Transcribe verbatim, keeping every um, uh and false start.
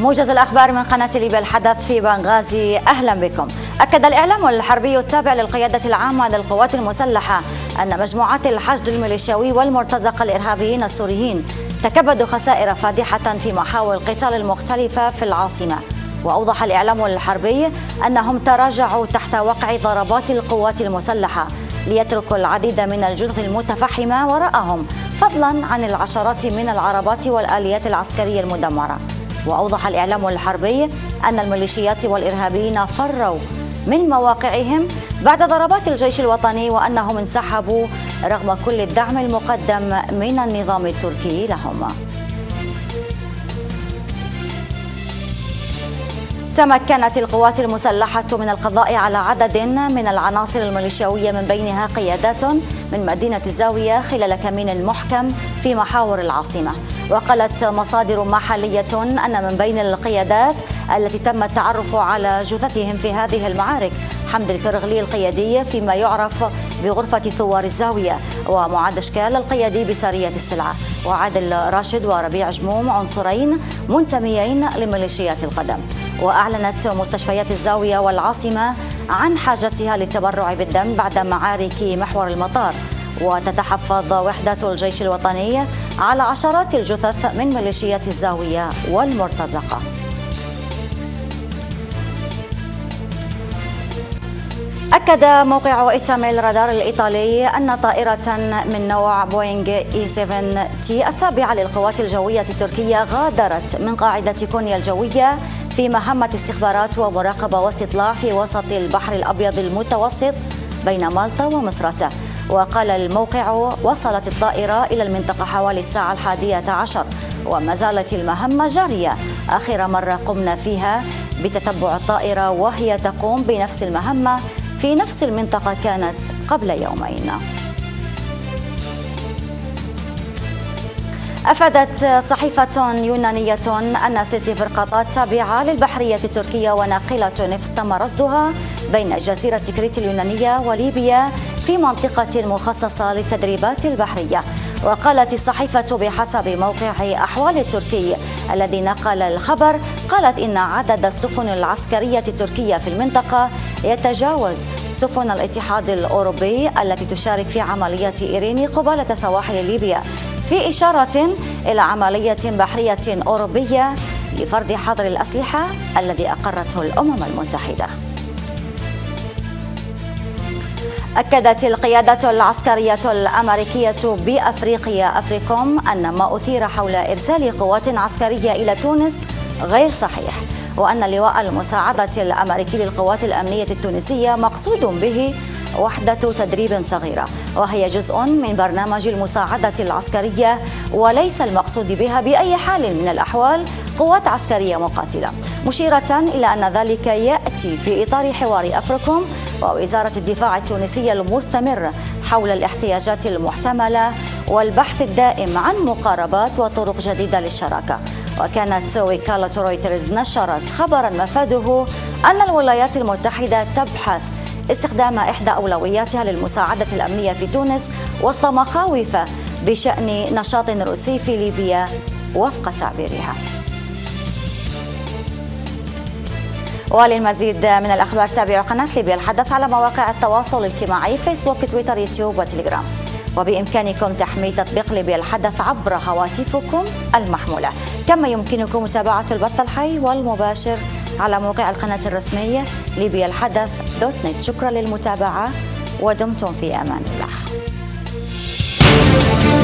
موجز الأخبار من قناة ليبيا الحدث في بنغازي، أهلا بكم. أكد الإعلام الحربي التابع للقيادة العامة للقوات المسلحة أن مجموعات الحشد الميليشياوي والمرتزقة الإرهابيين السوريين تكبدوا خسائر فادحة في محاور القتال المختلفة في العاصمة. وأوضح الإعلام الحربي أنهم تراجعوا تحت وقع ضربات القوات المسلحة ليتركوا العديد من الجثث المتفحمة وراءهم، فضلا عن العشرات من العربات والآليات العسكرية المدمرة. وأوضح الإعلام الحربي أن الميليشيات والإرهابيين فروا من مواقعهم بعد ضربات الجيش الوطني، وأنهم انسحبوا رغم كل الدعم المقدم من النظام التركي لهم. تمكنت القوات المسلحة من القضاء على عدد من العناصر الميليشياوية من بينها قيادات من مدينة الزاوية خلال كمين محكم في محاور العاصمة. وقالت مصادر محلية أن من بين القيادات التي تم التعرف على جثثهم في هذه المعارك حمد الكرغلي القيادي فيما يعرف بغرفة ثوار الزاوية، ومعاد أشكال القيادي بسارية السلعة، وعادل راشد وربيع جموم، عنصرين منتميين لميليشيات القدم. وأعلنت مستشفيات الزاوية والعاصمة عن حاجتها للتبرع بالدم بعد معارك محور المطار. وتتحفظ وحدة الجيش الوطني على عشرات الجثث من ميليشيات الزاوية والمرتزقة. أكد موقع إتميل رادار الإيطالي أن طائرة من نوع بوينغ إي سبعة تي التابعة للقوات الجوية التركية غادرت من قاعدة كونيا الجوية في مهمة استخبارات ومراقبة واستطلاع في وسط البحر الأبيض المتوسط بين مالطا ومصراتة. وقال الموقع: وصلت الطائرة إلى المنطقة حوالي الساعة الحادية عشر، وما زالت المهمة جارية. آخر مرة قمنا فيها بتتبع الطائرة وهي تقوم بنفس المهمة في نفس المنطقة كانت قبل يومين. أفادت صحيفة يونانية أن ست فرقاطات تابعة للبحرية التركية وناقلة نفط تم رصدها بين جزيرة كريت اليونانية وليبيا في منطقة مخصصة للتدريبات البحرية. وقالت الصحيفة بحسب موقع أحوال التركي الذي نقل الخبر، قالت إن عدد السفن العسكرية التركية في المنطقة يتجاوز سفن الاتحاد الأوروبي التي تشارك في عملية أيريني قبالة سواحل ليبيا، في إشارة إلى عملية بحرية أوروبية لفرض حظر الأسلحة الذي أقرته الأمم المتحدة. أكدت القيادة العسكرية الأمريكية بأفريقيا أفريكم أن ما أثير حول إرسال قوات عسكرية إلى تونس غير صحيح، وأن لواء المساعدة الأمريكي للقوات الأمنية التونسية مقصود به وحدة تدريب صغيرة، وهي جزء من برنامج المساعدة العسكرية، وليس المقصود بها بأي حال من الأحوال قوات عسكرية مقاتلة، مشيرة إلى أن ذلك يأتي في إطار حوار أفريكم ووزارة الدفاع التونسية المستمر حول الاحتياجات المحتملة والبحث الدائم عن مقاربات وطرق جديدة للشراكة. وكانت وكالة رويترز نشرت خبرا مفاده أن الولايات المتحدة تبحث استخدام إحدى أولوياتها للمساعدة الأمنية في تونس وسط مخاوف بشأن نشاط روسي في ليبيا وفق تعبيرها. وللمزيد من الأخبار تابعوا قناة ليبيا الحدث على مواقع التواصل الاجتماعي فيسبوك، تويتر، يوتيوب وتليجرام. وبإمكانكم تحميل تطبيق ليبيا الحدث عبر هواتفكم المحمولة، كما يمكنكم متابعة البث الحي والمباشر على موقع القناة الرسمية ليبيا الحدث دوت نت. شكرا للمتابعة ودمتم في أمان الله.